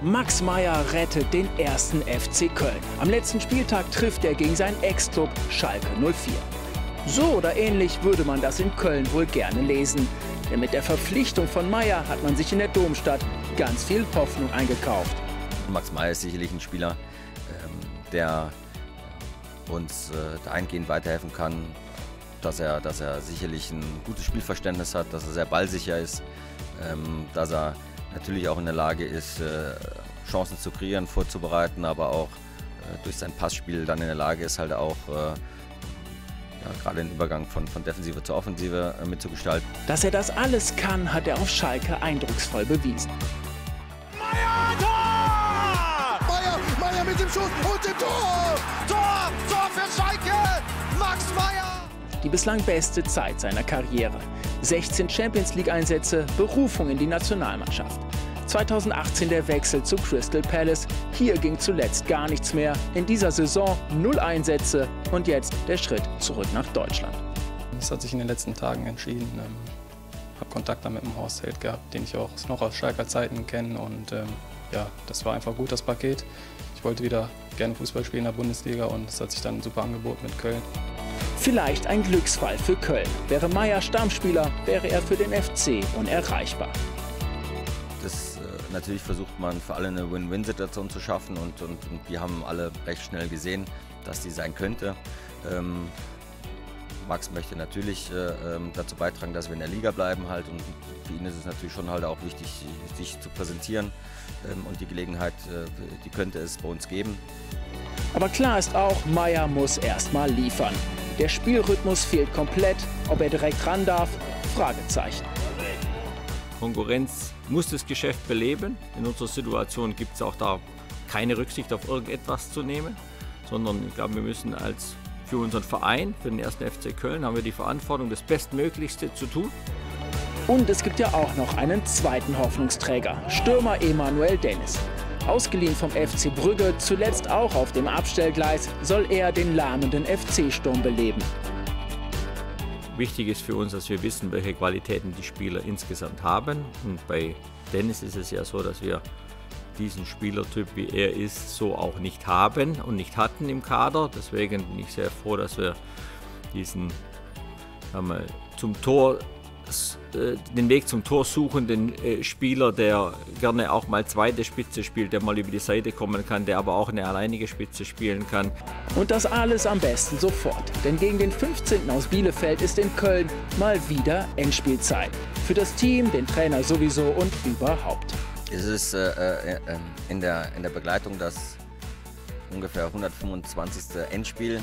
Max Meyer rettet den 1. FC Köln. Am letzten Spieltag trifft er gegen seinen Ex-Club Schalke 04. So oder ähnlich würde man das in Köln wohl gerne lesen. Denn mit der Verpflichtung von Meyer hat man sich in der Domstadt ganz viel Hoffnung eingekauft. Max Meyer ist sicherlich ein Spieler, der uns dahingehend weiterhelfen kann, dass er sicherlich ein gutes Spielverständnis hat, dass er sehr ballsicher ist, dass er natürlich auch in der Lage ist, Chancen zu kreieren, vorzubereiten, aber auch durch sein Passspiel dann in der Lage ist, halt auch gerade den Übergang von Defensive zur Offensive mitzugestalten. Dass er das alles kann, hat er auf Schalke eindrucksvoll bewiesen. Meyer mit dem Schuss und dem Tor! Tor! Tor für Schalke! Max Meyer! Die bislang beste Zeit seiner Karriere. 16 Champions-League-Einsätze, Berufung in die Nationalmannschaft. 2018 der Wechsel zu Crystal Palace. Hier ging zuletzt gar nichts mehr. In dieser Saison 0 Einsätze und jetzt der Schritt zurück nach Deutschland. Das hat sich in den letzten Tagen entschieden. Ich habe Kontakt dann mit dem Horst Heldt gehabt, den ich auch noch aus Schalker Zeiten kenne. Und ja, das war einfach gut, das Paket. Ich wollte wieder gerne Fußball spielen in der Bundesliga und es hat sich dann ein super Angebot mit Köln. Vielleicht ein Glücksfall für Köln. Wäre Meyer Stammspieler, wäre er für den FC unerreichbar. Das, natürlich versucht man für alle eine Win-Win-Situation zu schaffen und wir haben alle recht schnell gesehen, dass die sein könnte. Max möchte natürlich dazu beitragen, dass wir in der Liga bleiben halt, und für ihn ist es natürlich schon halt auch wichtig, sich zu präsentieren, und die Gelegenheit, die könnte es bei uns geben. Aber klar ist auch, Meyer muss erstmal liefern. Der Spielrhythmus fehlt komplett. Ob er direkt ran darf? Fragezeichen. Konkurrenz muss das Geschäft beleben. In unserer Situation gibt es auch da keine Rücksicht auf irgendetwas zu nehmen, sondern ich glaube, wir müssen als für unseren Verein, für den 1. FC Köln, haben wir die Verantwortung, das Bestmöglichste zu tun. Und es gibt ja auch noch einen zweiten Hoffnungsträger, Stürmer Emmanuel Dennis. Ausgeliehen vom FC Brügge, zuletzt auch auf dem Abstellgleis, soll er den lahmenden FC-Sturm beleben. Wichtig ist für uns, dass wir wissen, welche Qualitäten die Spieler insgesamt haben. Und bei Dennis ist es ja so, dass wir diesen Spielertyp, wie er ist, so auch nicht haben und nicht hatten im Kader. Deswegen bin ich sehr froh, dass wir diesen den Weg zum Tor suchenden Spieler, der gerne auch mal zweite Spitze spielt, der mal über die Seite kommen kann, der aber auch eine alleinige Spitze spielen kann. Und das alles am besten sofort, denn gegen den 15. aus Bielefeld ist in Köln mal wieder Endspielzeit. Für das Team, den Trainer sowieso und überhaupt. Es ist in der Begleitung das ungefähr 125. Endspiel,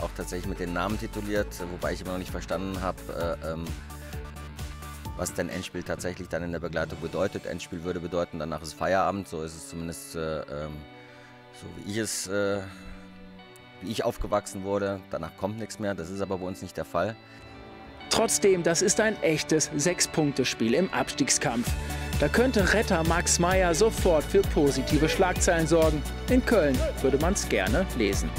auch tatsächlich mit den Namen tituliert, wobei ich immer noch nicht verstanden habe, was denn Endspiel tatsächlich dann in der Begleitung bedeutet. Endspiel würde bedeuten, danach ist Feierabend, so ist es zumindest so, wie ich aufgewachsen wurde. Danach kommt nichts mehr, das ist aber bei uns nicht der Fall. Trotzdem, das ist ein echtes 6-Punkte-Spiel im Abstiegskampf. Da könnte Retter Max Meyer sofort für positive Schlagzeilen sorgen. In Köln würde man es gerne lesen.